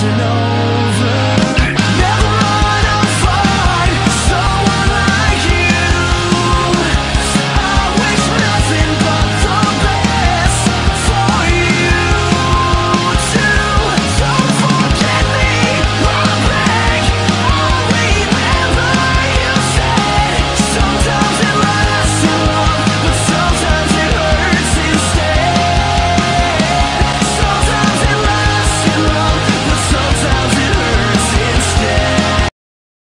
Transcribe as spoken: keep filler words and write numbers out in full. to know.